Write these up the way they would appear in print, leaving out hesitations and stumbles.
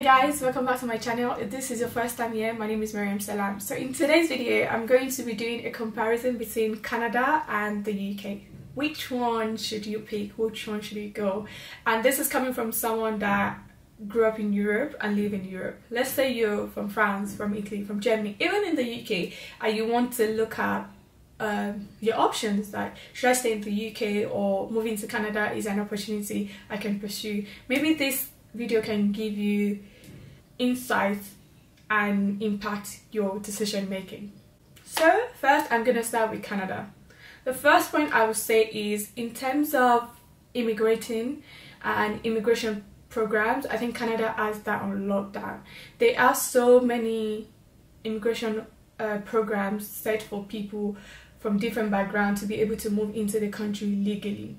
Hey guys, welcome back to my channel. If this is your first time here, my name is Maryam Salam. So in today's video, I'm going to be doing a comparison between Canada and the UK. Which one should you pick? Which one should you go? And this is coming from someone that grew up in Europe and live in Europe. Let's say you're from France, from Italy, from Germany, even in the UK, and you want to look at your options, like should I stay in the UK or moving to Canada is an opportunity I can pursue. Maybe this video can give you insight and impact your decision making. So first I'm gonna start with Canada. The first point I would say is in terms of immigrating and immigration programs, I think Canada has that on lockdown. There are so many immigration programs set for people from different backgrounds to be able to move into the country legally.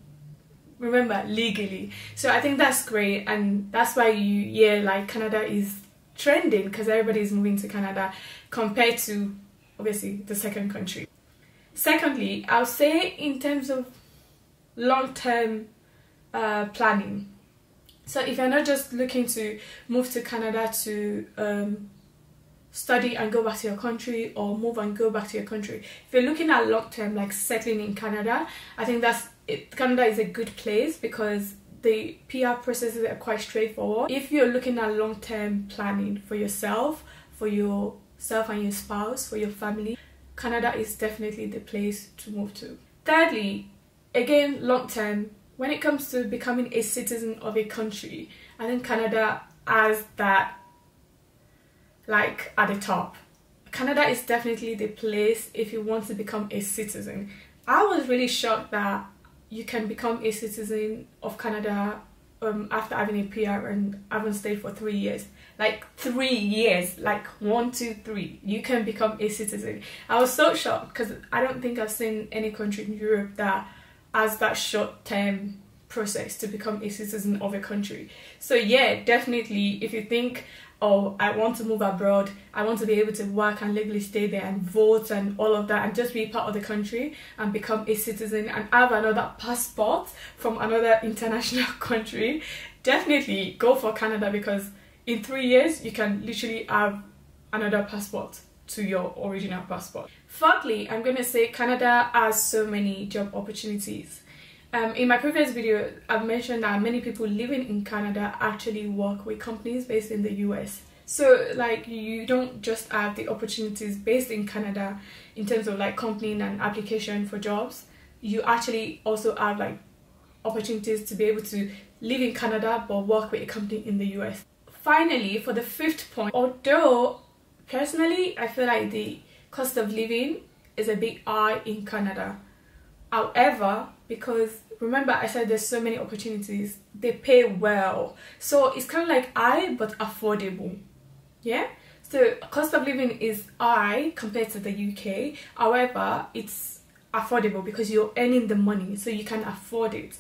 Remember, legally. So I think that's great, and that's why you hear like Canada is trending, because everybody's moving to Canada compared to obviously the second country. Secondly, I'll say in terms of long-term planning. So if you're not just looking to move to Canada to study and go back to your country, or move and go back to your country, if you're looking at long-term, like settling in Canada, I think that's Canada is a good place because the PR processes are quite straightforward. If you're looking at long-term planning for yourself and your spouse, for your family, Canada is definitely the place to move to. Thirdly, again, long-term, when it comes to becoming a citizen of a country, I think Canada has that like at the top. Canada is definitely the place if you want to become a citizen. I was really shocked that you can become a citizen of Canada after having a PR and having stayed for 3 years. Like 3 years, like 1, 2, 3, you can become a citizen. I was so shocked because I don't think I've seen any country in Europe that has that short-term process to become a citizen of a country. So yeah, definitely if you think, oh, I want to move abroad, I want to be able to work and legally stay there and vote and all of that and just be part of the country and become a citizen and have another passport from another international country, definitely go for Canada, because in 3 years you can literally have another passport to your original passport. Fourthly, I'm gonna say Canada has so many job opportunities. In my previous video, I've mentioned that many people living in Canada actually work with companies based in the US. So like you don't just have the opportunities based in Canada in terms of like company and application for jobs. You actually also have like opportunities to be able to live in Canada but work with a company in the US. Finally, for the fifth point, although personally I feel like the cost of living is a big high in Canada. However, because remember I said there's so many opportunities, they pay well. So it's kind of like high but affordable. Yeah? So cost of living is high compared to the UK. However, it's affordable because you're earning the money, so you can afford it.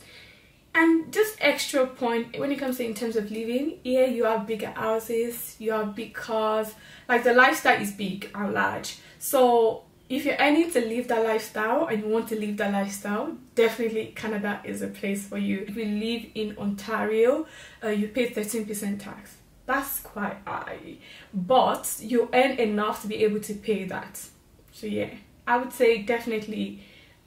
And just extra point, when it comes to in terms of living, here you have bigger houses, you have big cars, like the lifestyle is big and large. So if you're earning to live that lifestyle and you want to live that lifestyle, definitely Canada is a place for you. If you live in Ontario, you pay 13% tax. That's quite high, but you earn enough to be able to pay that. So yeah, I would say definitely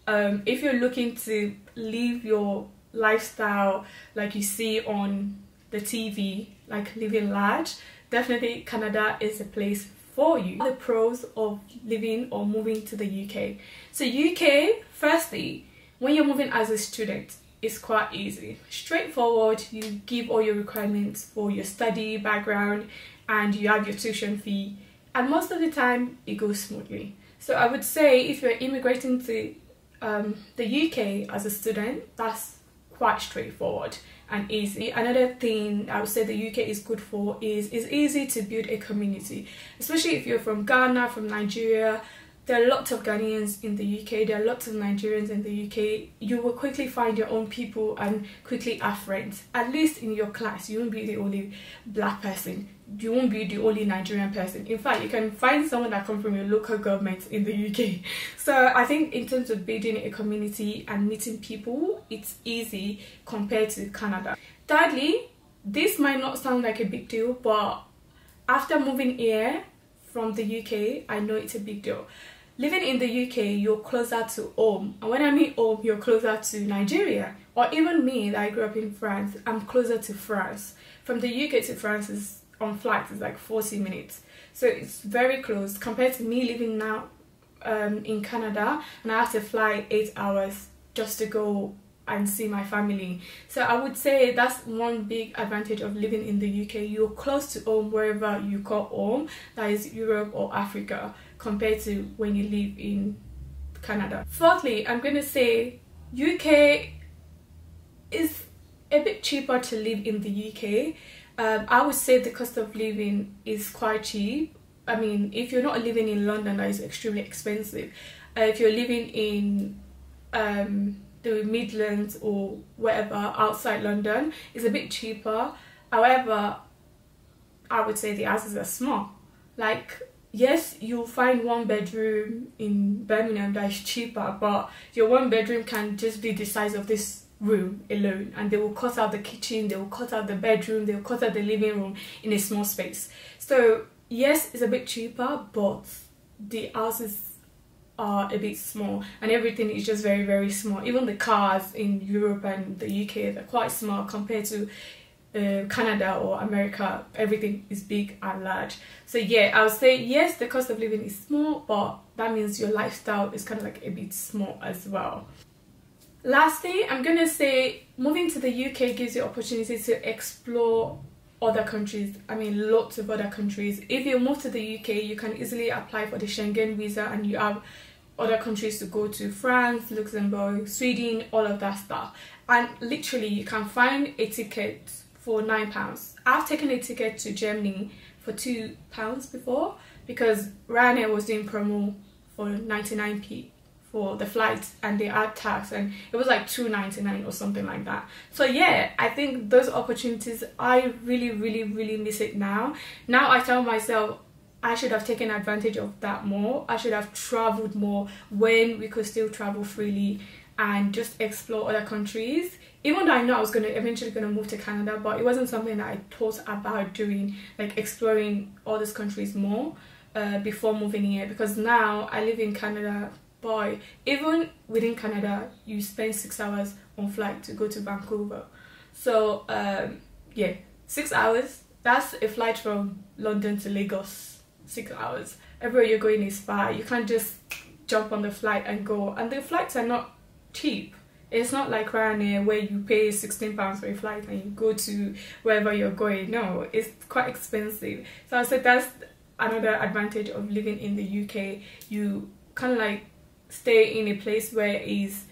if you're looking to live your lifestyle like you see on the TV, like living large, definitely Canada is a place for you. The pros of living or moving to the UK. So UK, firstly, when you're moving as a student, it's quite easy, straightforward. You give all your requirements for your study background and you have your tuition fee, and most of the time it goes smoothly. So I would say if you're immigrating to the UK as a student, that's quite straightforward and easy. Another thing I would say the UK is good for is it's easy to build a community, especially if you're from Ghana, from Nigeria. There are lots of Ghanaians in the UK, there are lots of Nigerians in the UK. You will quickly find your own people and quickly have friends. At least in your class, you won't be the only black person, you won't be the only Nigerian person. In fact, you can find someone that comes from your local government in the UK. So I think in terms of building a community and meeting people, it's easy compared to Canada. Thirdly, This might not sound like a big deal, but after moving here from the UK, I know it's a big deal. Living in the UK, you're closer to home. And when I mean home, you're closer to Nigeria. Or even me, that I grew up in France, I'm closer to France. From the UK to France is on flight, it's like 40 minutes. So it's very close compared to me living now in Canada, and I have to fly 8 hours just to go and see my family. So I would say that's one big advantage of living in the UK. You're close to home wherever you call home, that is Europe or Africa, compared to when you live in Canada. Fourthly, I'm going to say UK is a bit cheaper to live in the UK. I would say the cost of living is quite cheap. I mean, if you're not living in London, that is extremely expensive. If you're living in the Midlands or wherever outside London, is a bit cheaper. However, I would say the houses are small. Like, yes, you'll find one bedroom in Birmingham that is cheaper, but your one bedroom can just be the size of this room alone, and they will cut out the kitchen, they will cut out the bedroom, they will cut out the living room in a small space. So yes, it's a bit cheaper, but the houses are a bit small, and everything is just very, very small. Even the cars in Europe and the UK, they're quite small compared to Canada or America. Everything is big and large. So yeah, I would say yes, the cost of living is small, but that means your lifestyle is kind of like a bit small as well. Lastly, I'm gonna say moving to the UK gives you opportunity to explore other countries. I mean, lots of other countries. If you move to the UK, you can easily apply for the Schengen visa, and you have other countries to go to: France, Luxembourg, Sweden, all of that stuff. And literally, you can find a ticket for £9. I've taken a ticket to Germany for £2 before, because Ryanair was doing promo for 99p for the flight, and they add tax, and it was like £2.99 or something like that. So yeah, I think those opportunities, I really miss it now. Now I tell myself I should have taken advantage of that more. I should have traveled more when we could still travel freely and just explore other countries. Even though I know I was eventually gonna move to Canada, but it wasn't something that I thought about doing, like exploring all these countries more before moving here. Because now I live in Canada. Boy, even within Canada, you spend 6 hours on flight to go to Vancouver. So yeah, 6 hours. That's a flight from London to Lagos, 6 hours. Everywhere you're going is far. You can't just jump on the flight and go. And the flights are not cheap. It's not like Ryanair where you pay £16 for a flight and you go to wherever you're going. No, it's quite expensive. So I said that's another advantage of living in the UK. You kind of like stay in a place where it's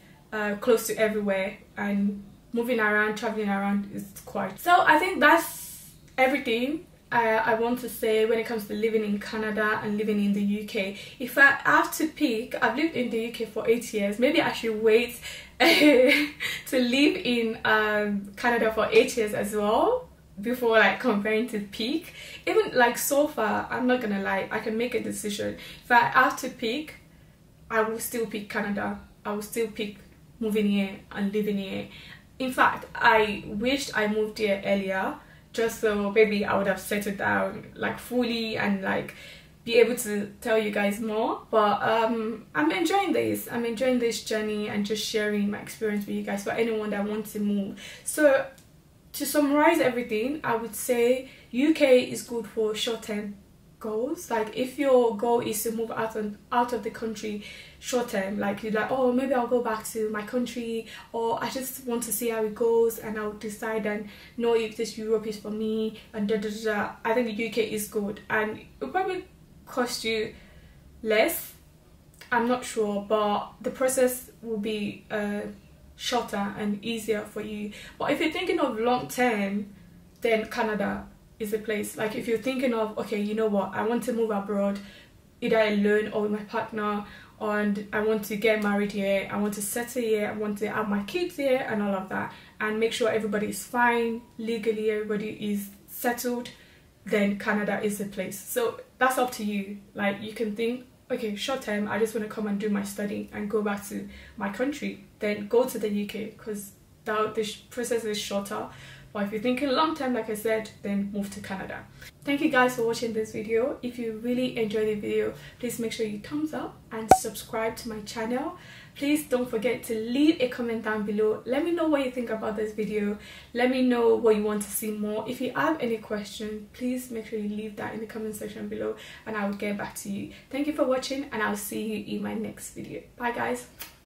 close to everywhere, and moving around, traveling around is quite. So I think that's everything I want to say when it comes to living in Canada and living in the UK. If I have to pick, I've lived in the UK for 8 years. Maybe I should wait to live in Canada for 8 years as well, before like comparing to pick. Even like so far, I'm not gonna lie, I can make a decision. If I have to pick, I will still pick Canada. I will still pick moving here and living here. In fact, I wished I moved here earlier, just so maybe I would have settled down like fully and like be able to tell you guys more. But I'm enjoying this. I'm enjoying this journey and just sharing my experience with you guys for anyone that wants to move. So to summarize everything, I would say UK is good for short-term goals. Like if your goal is to move out of the country short term, like you're like, oh, maybe I'll go back to my country, or I just want to see how it goes and I'll decide and know if this Europe is for me, and I think the UK is good, and it'll probably cost you less, I'm not sure, but the process will be shorter and easier for you. But if you're thinking of long term, then Canada is the place. Like if you're thinking of, okay, you know what, I want to move abroad, either alone or with my partner, and I want to get married here, I want to settle here, I want to have my kids here and all of that, and make sure everybody is fine legally, everybody is settled, then Canada is the place. So that's up to you. Like you can think, okay, short term, I just want to come and do my study and go back to my country, then go to the UK, because this process is shorter. or if you're thinking long term, like I said, then move to Canada. Thank you guys for watching this video. If you really enjoyed the video, please make sure you thumbs up and subscribe to my channel. Please don't forget to leave a comment down below. Let me know what you think about this video. Let me know what you want to see more. If you have any question, please make sure you leave that in the comment section below and I will get back to you. Thank you for watching and I'll see you in my next video. Bye guys.